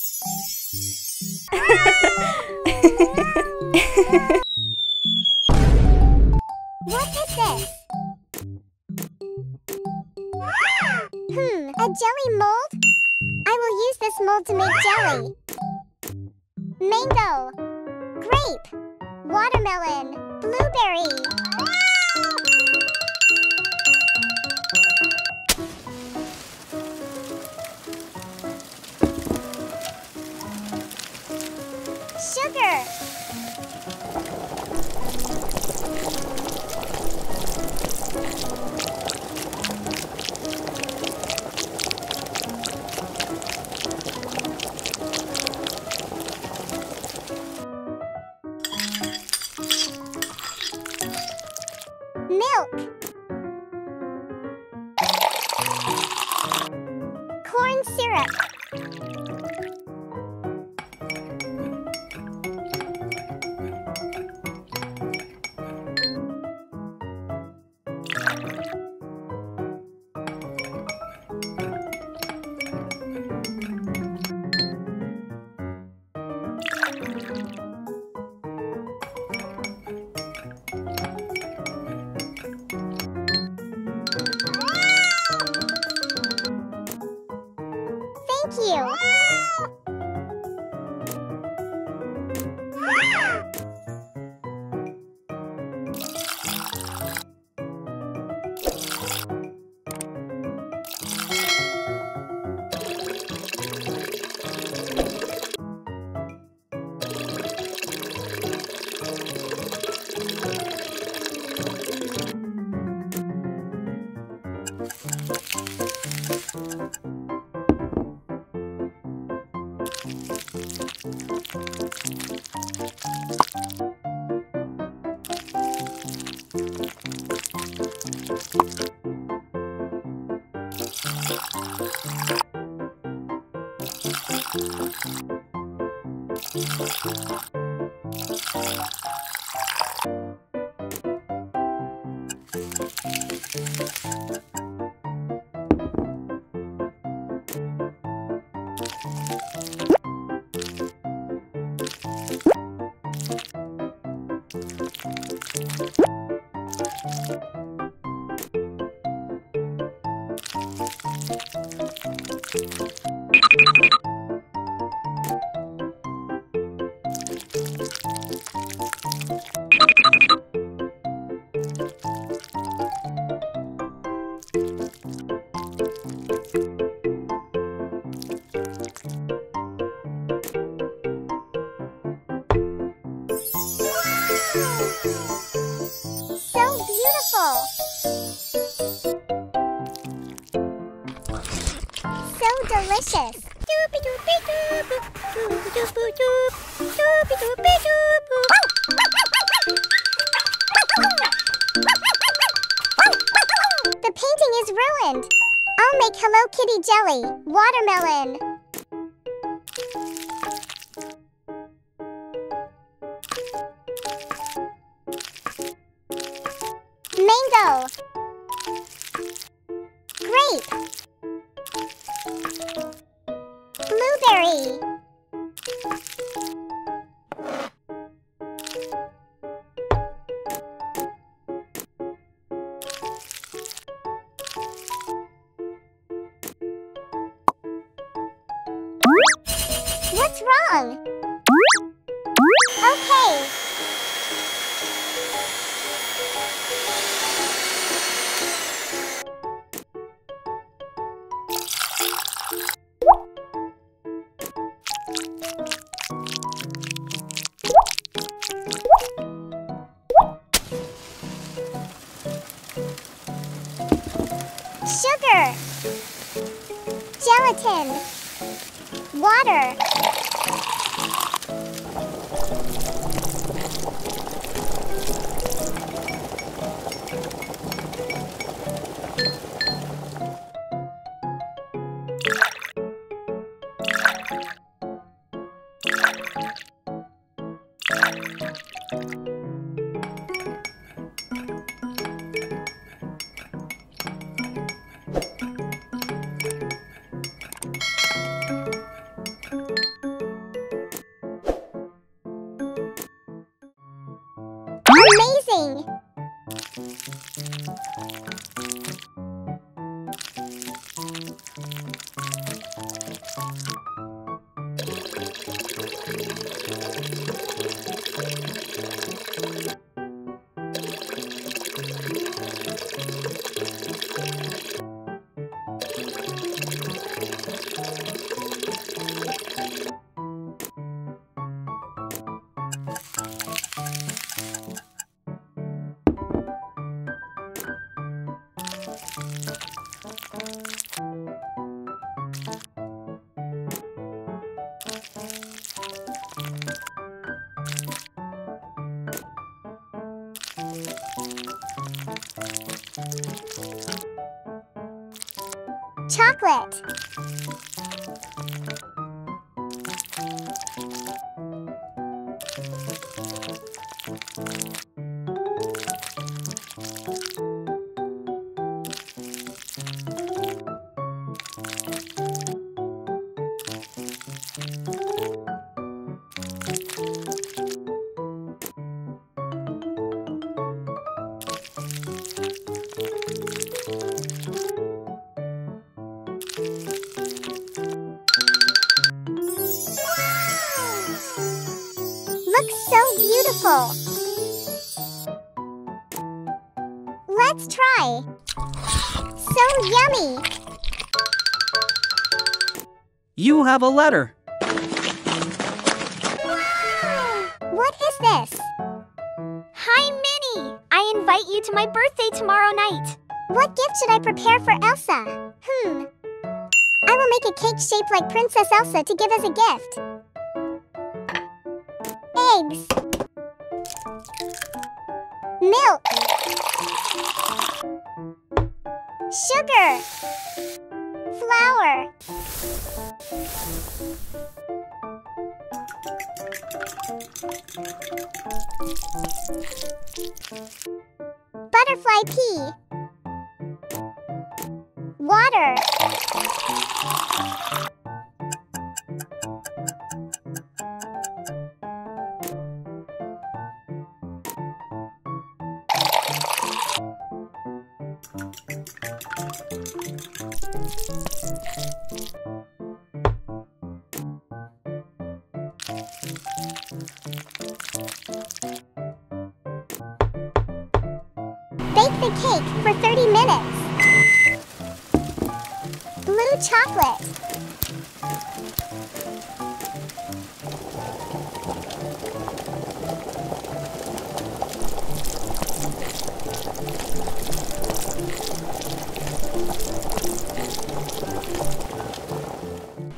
What is this? A jelly mold? I will use this mold to make jelly. Mango, grape, watermelon, blueberry. Jelly, watermelon. Mango. Grape. Blueberry. doing? Chocolate. Let's try. So yummy. You have a letter. What is this? Hi, Minnie. I invite you to my birthday tomorrow night. What gift should I prepare for Elsa? I will make a cake shaped like Princess Elsa to give as a gift. Eggs. Milk. Sugar. Flour. Butterfly pea. Water. Bake the cake for 30 minutes. Blue chocolate.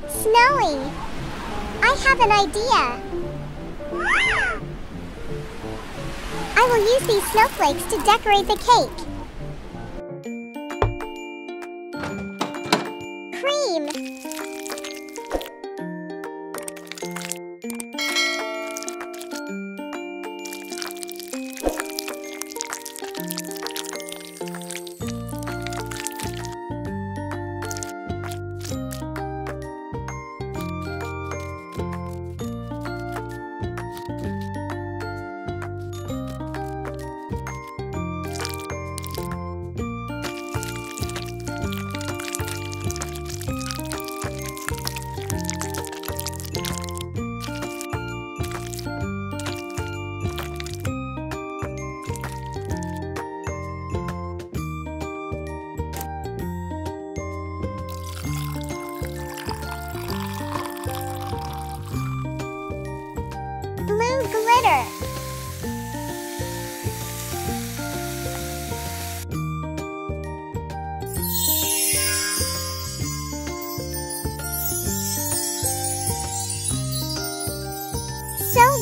Snowy. I have an idea. I will use these snowflakes to decorate the cake. Cream.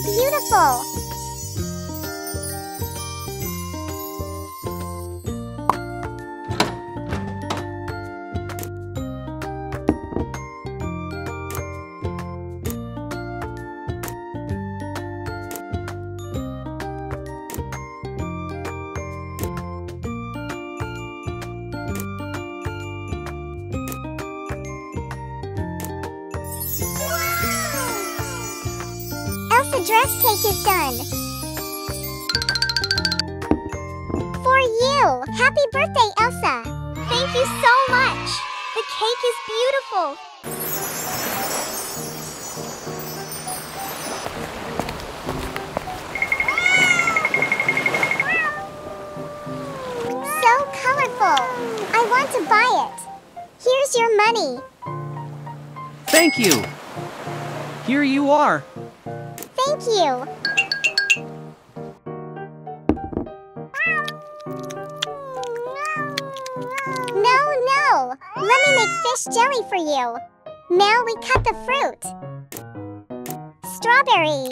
Beautiful! The dress cake is done. Wow! Happy birthday, Elsa! Thank you so much! The cake is beautiful! So colorful! I want to buy it! Here's your money! Thank you! Here you are! Thank you! No! Let me make fish jelly for you! Now we cut the fruit! Strawberry!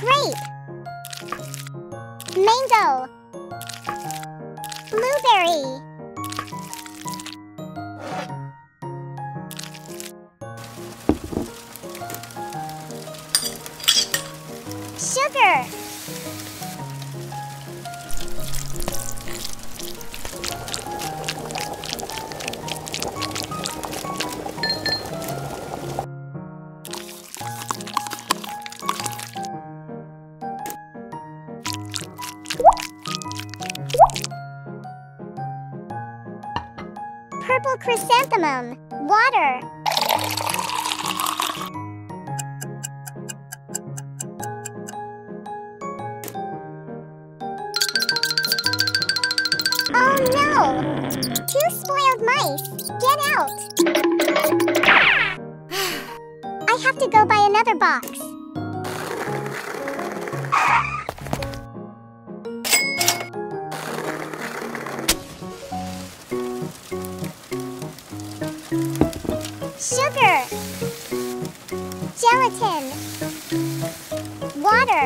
Grape! Mango! Blueberry! Sugar! Purple chrysanthemum, water. Oh no! Two spoiled mice! Get out! I have to go buy another box. Sugar! Gelatin! Water!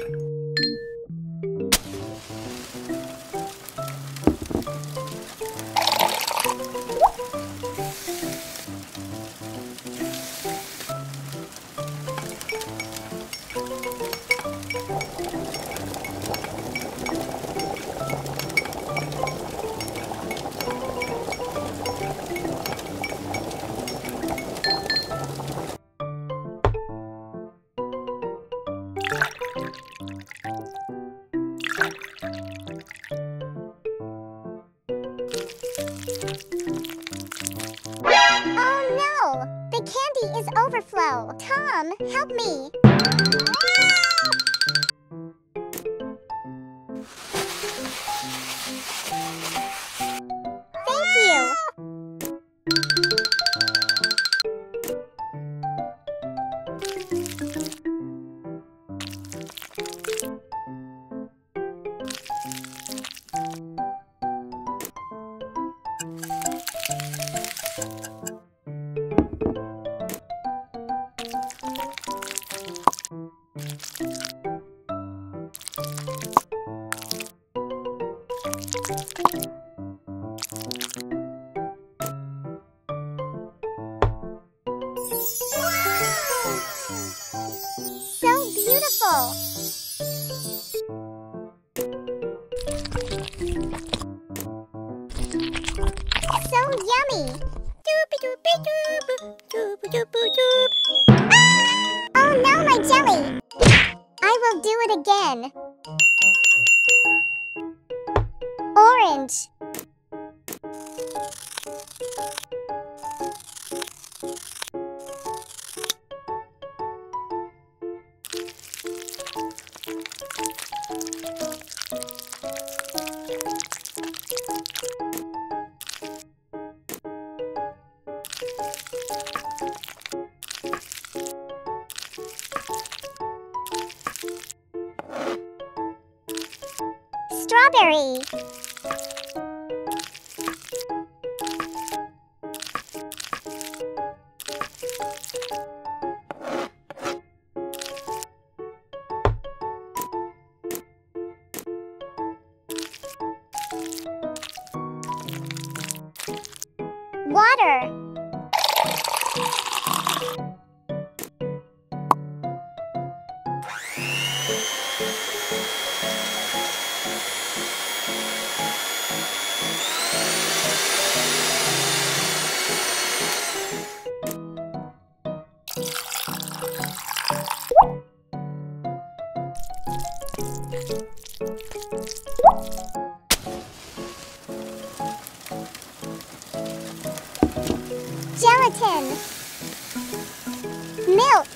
up. Overflow. Tom, help me. Thank you. Strawberry. Water. Milk.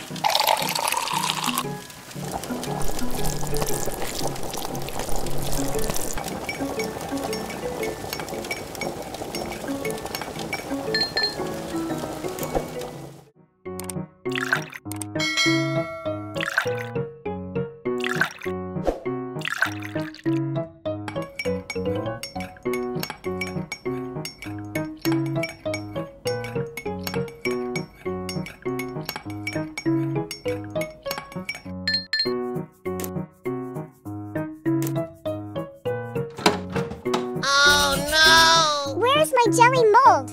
Jelly mold.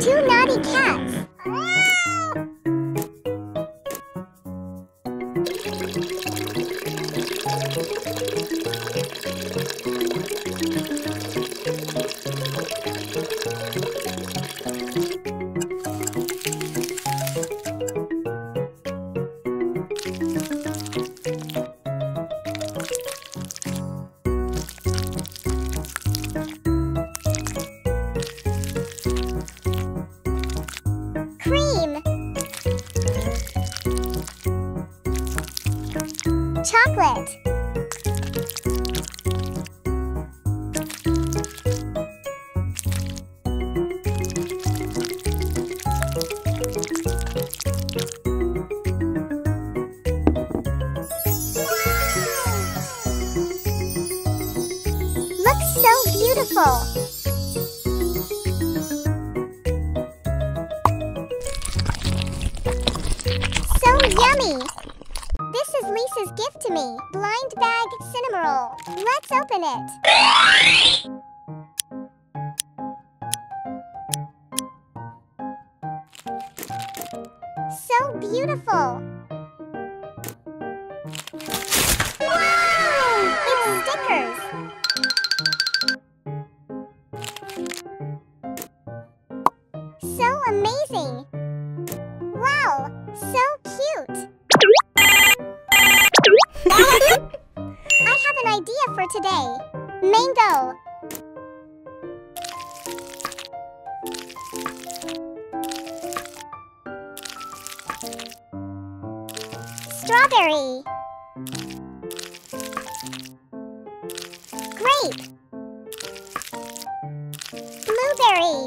Two naughty cats. Chocolate. Looks so beautiful. Yummy! This is Lisa's gift to me. Blind bag cinnamon roll. Let's open it. So beautiful! Wow! It's stickers! So amazing! Wow! So cute! I have an idea for today. Mango! Strawberry! Grape! Blueberry!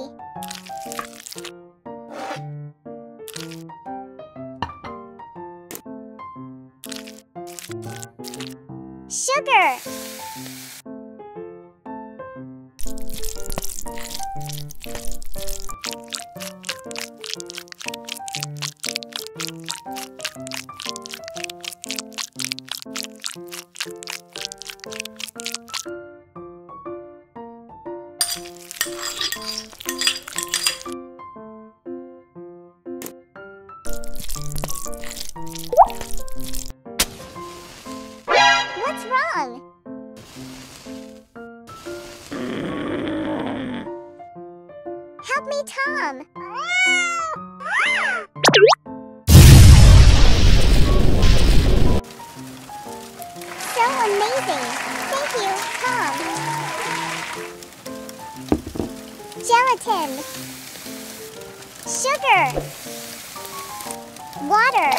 Sugar! Help me, Tom! So amazing! Thank you, Tom! Gelatin! Sugar! Water!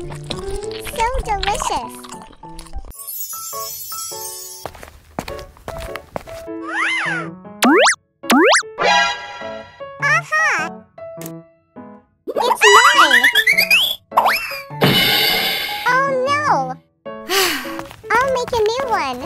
So delicious! Aha! It's mine! Oh no! I'll make a new one!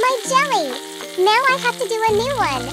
My jelly! Now I have to do a new one.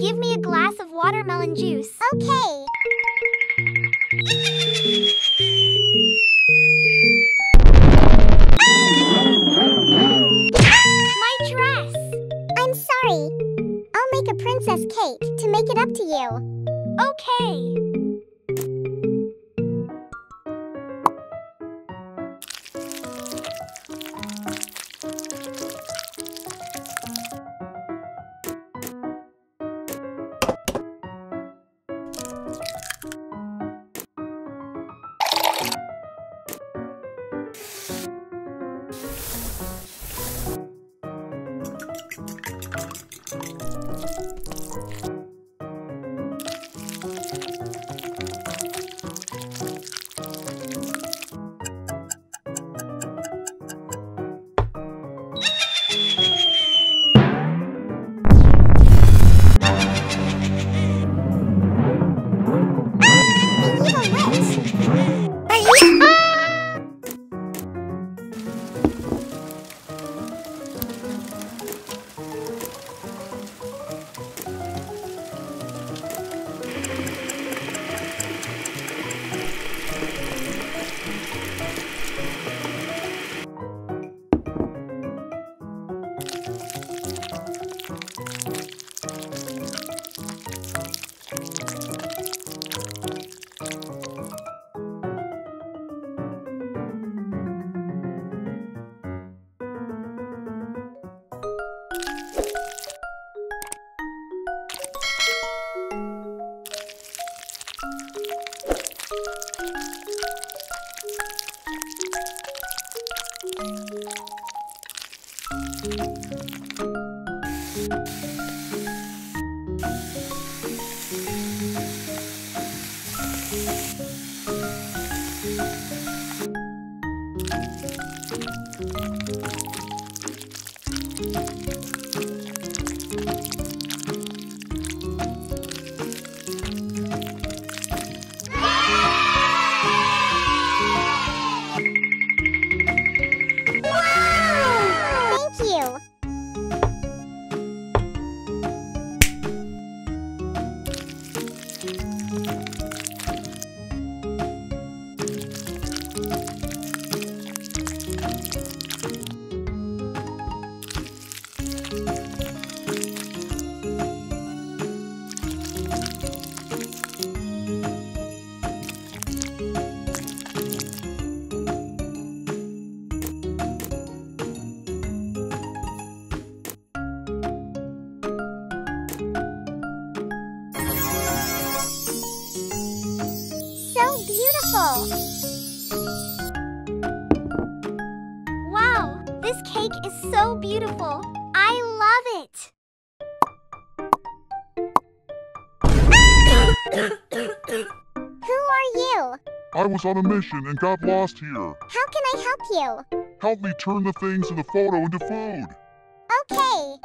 Give me a glass of watermelon juice. Okay. My dress! I'm sorry. I'll make a princess cake to make it up to you. Okay. Wow, this cake is so beautiful. I love it. Who are you? I was on a mission and got lost here. How can I help you? Help me turn the things in the photo into food. Okay.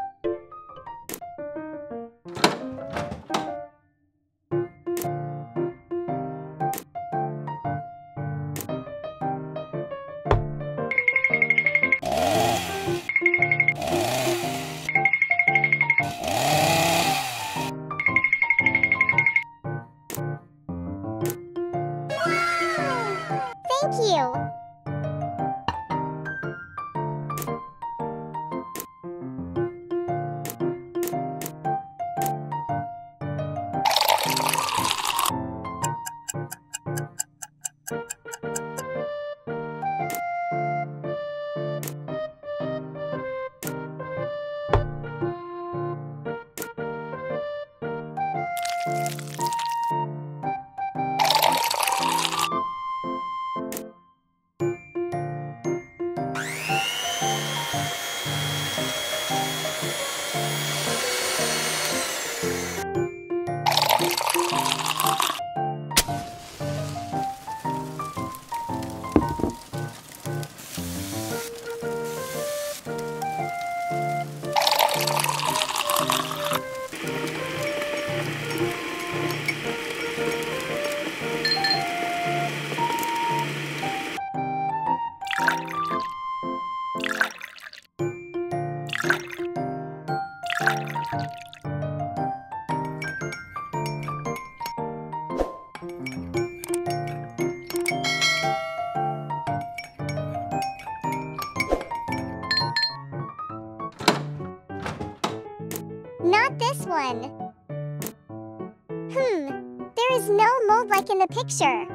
There is no mold like in the picture.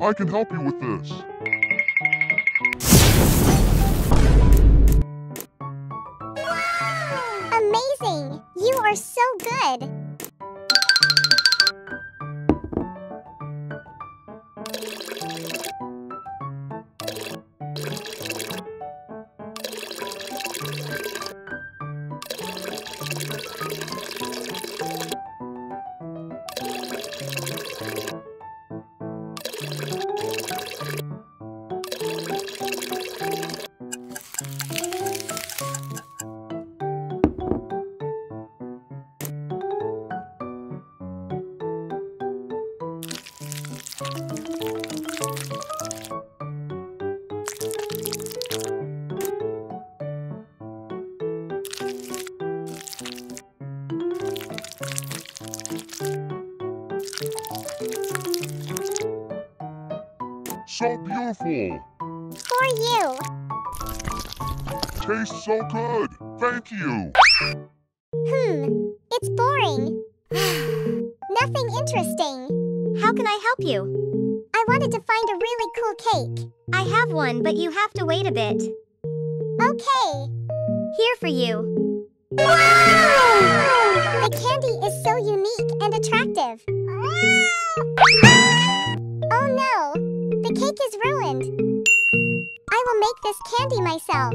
I can help you with this. Wow! Amazing! You are so good! So beautiful! For you! Tastes so good! Thank you! It's boring. Nothing interesting. How can I help you? I wanted to find a really cool cake. I have one, but you have to wait a bit. Okay. Here for you. Wow! The candy is so unique and attractive. Oh no! The cake is ruined. I will make this candy myself.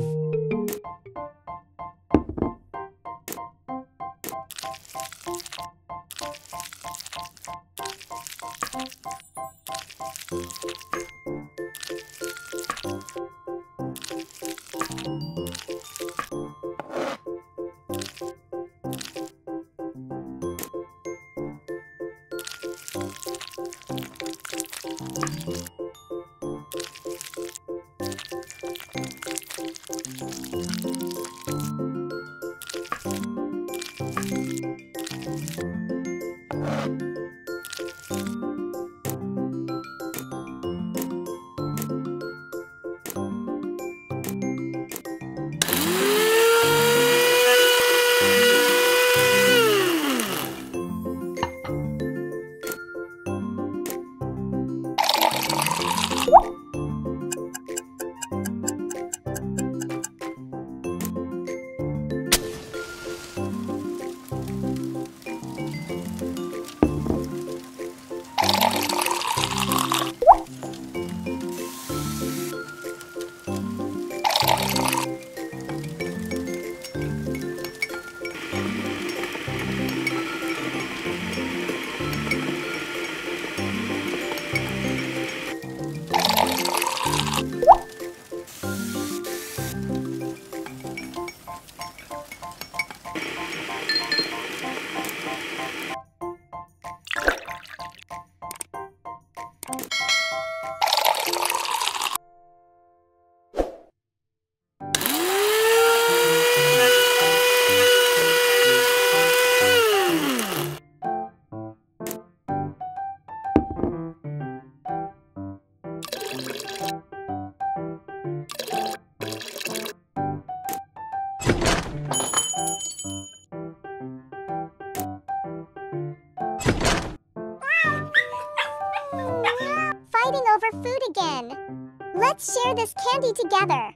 over food again. Let's share this candy together.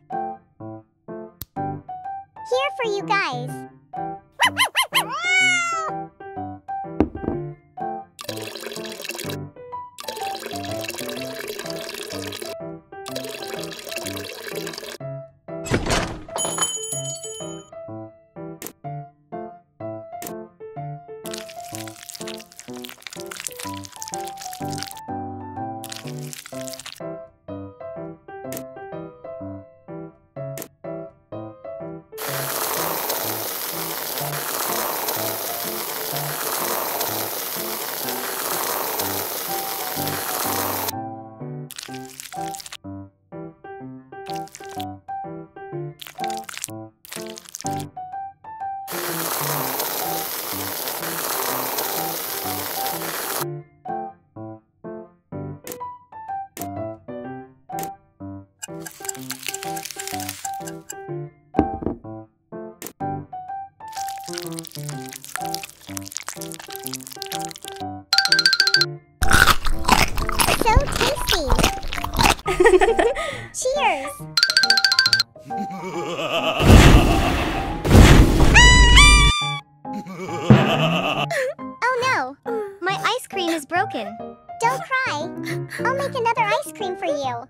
Here for you guys. Cheers! Oh no! My ice cream is broken. Don't cry. I'll make another ice cream for you.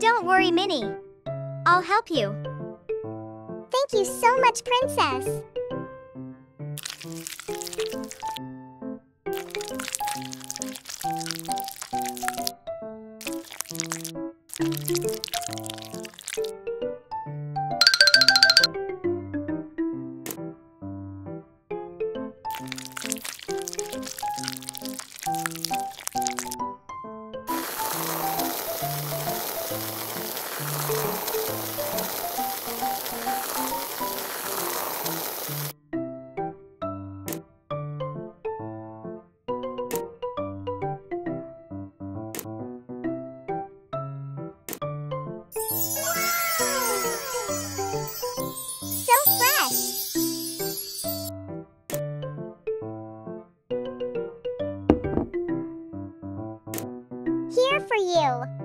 Don't worry, Minnie. I'll help you. Thank you so much, Princess.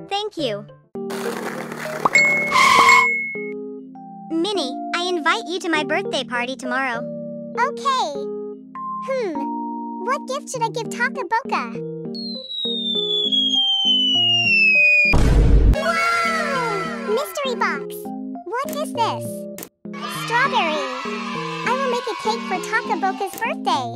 Thank you. Minnie, I invite you to my birthday party tomorrow. Okay. What gift should I give Takaboka? this? Strawberry! I will make a cake for Takaboka's birthday.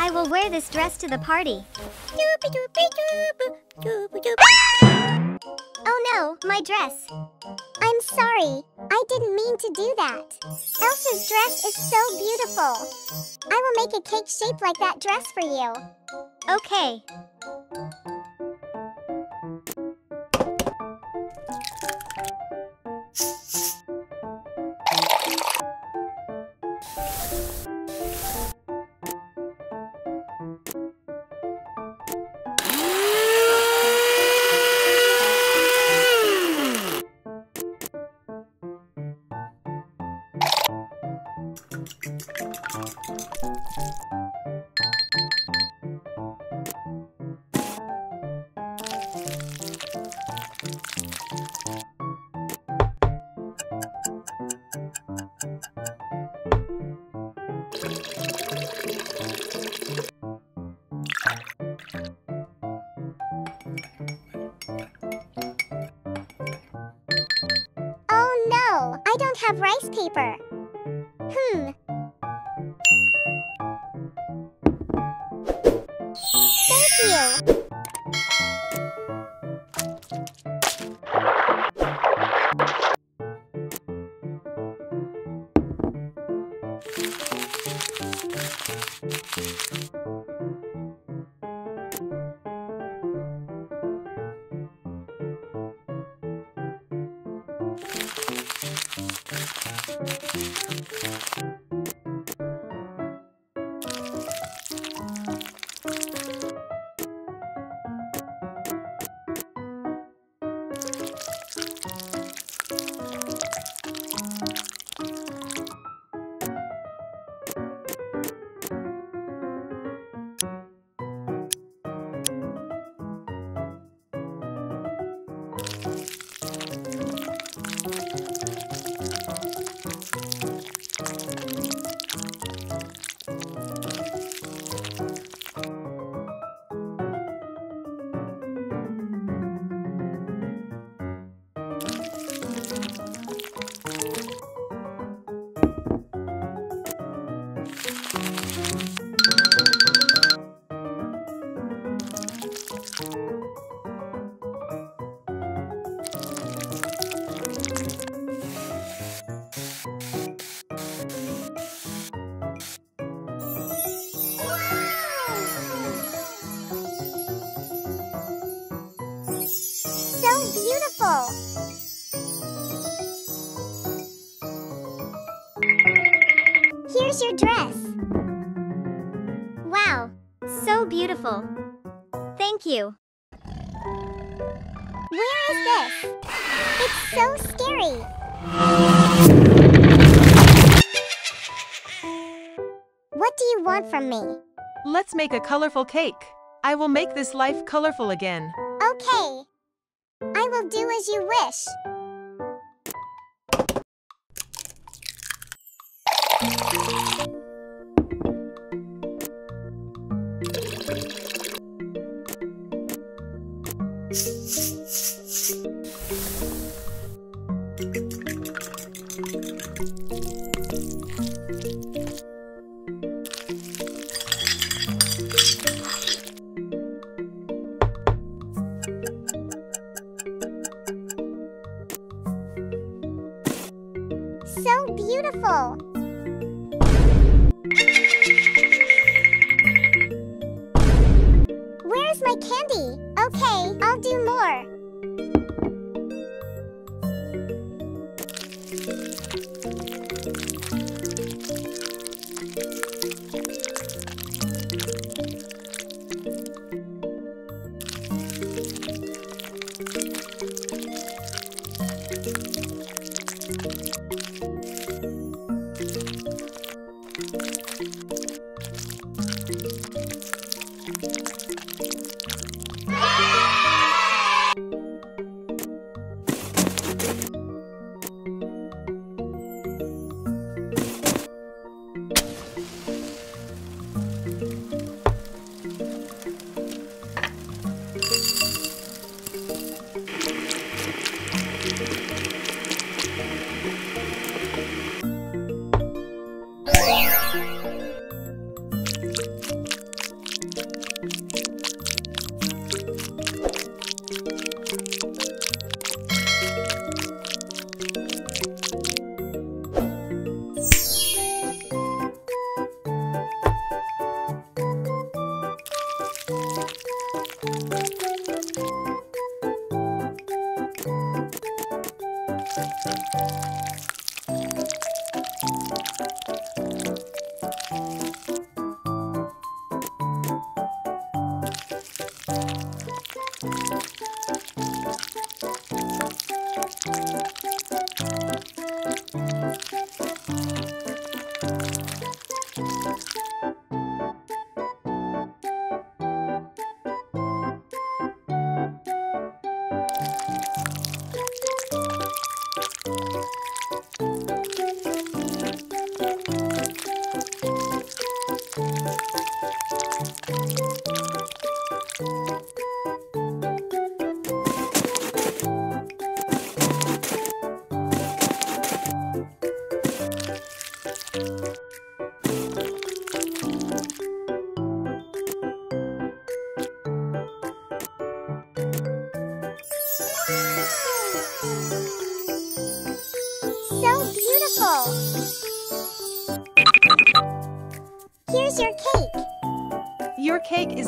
I will wear this dress to the party. Oh no, my dress. I'm sorry, I didn't mean to do that. Elsa's dress is so beautiful. I will make a cake shaped like that dress for you. Okay. Have rice paper. Thank you. beautiful. Thank you. Where is this? It's so scary. What do you want from me? Let's make a colorful cake. I will make this life colorful again. Okay. I will do as you wish.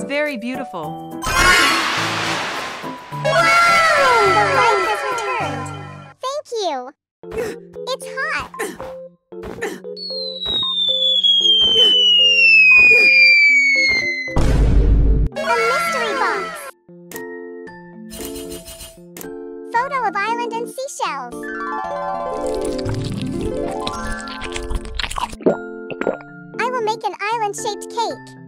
Very beautiful. Wow! The light has returned. Thank you. It's hot. The mystery box. Photo of island and seashells. I will make an island-shaped cake.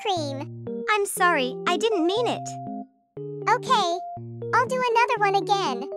cream. I'm sorry, I didn't mean it. Okay, I'll do another one again.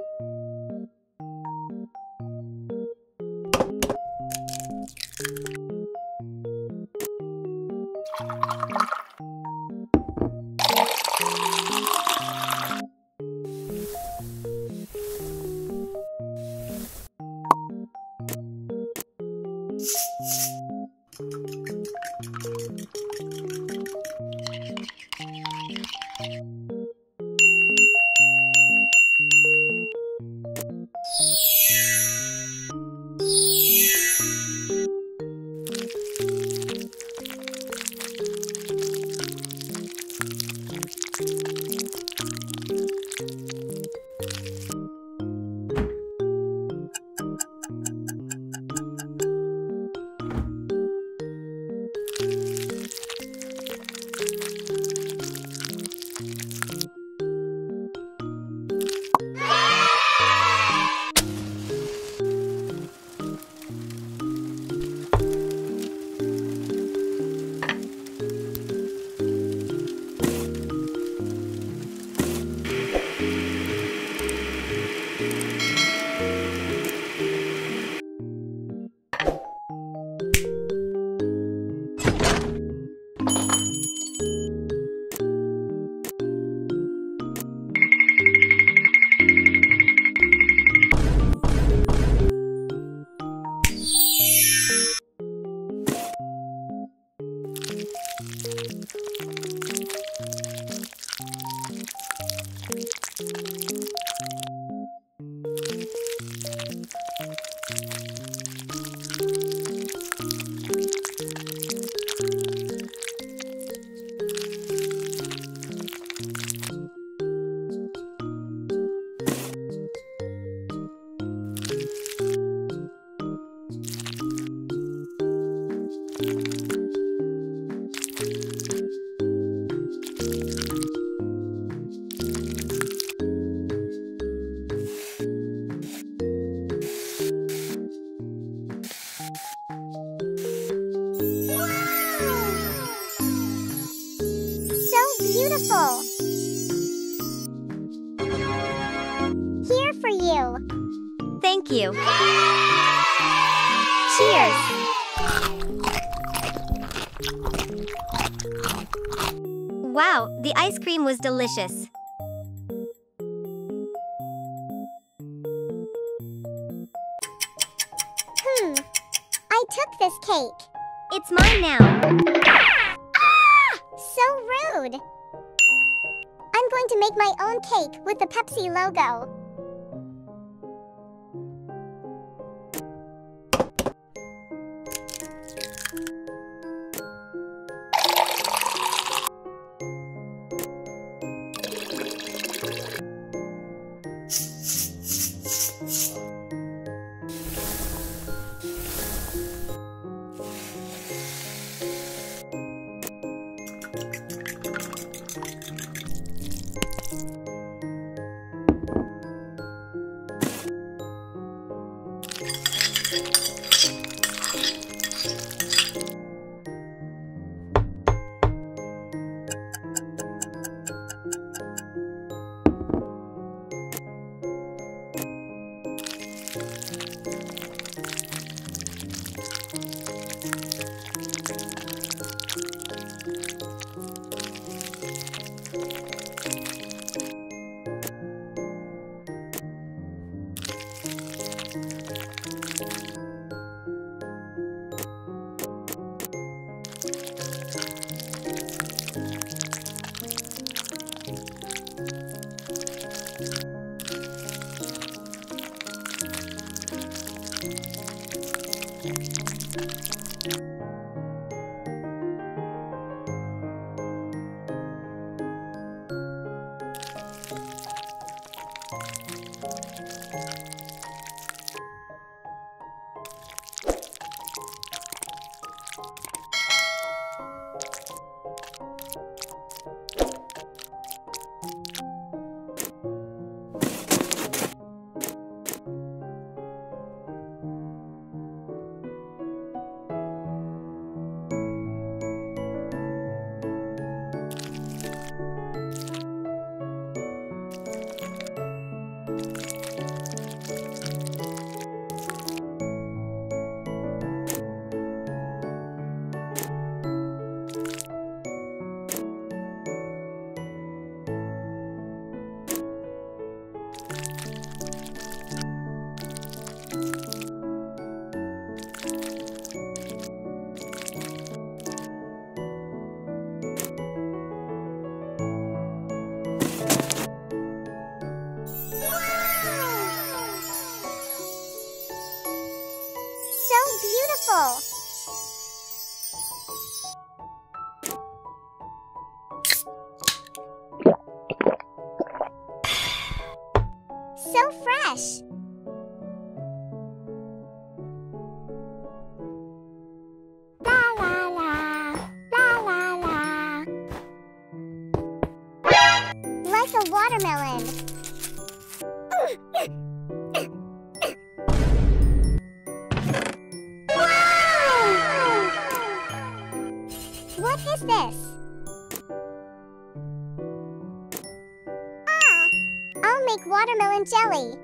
Beautiful! Here for you! Thank you! Cheers! Wow, the ice cream was delicious! I took this cake! It's mine now! So rude! I'm going to make my own cake with the Pepsi logo. Yes. Watermelon. Wow! What is this? Ah! I'll make watermelon jelly.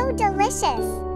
So delicious!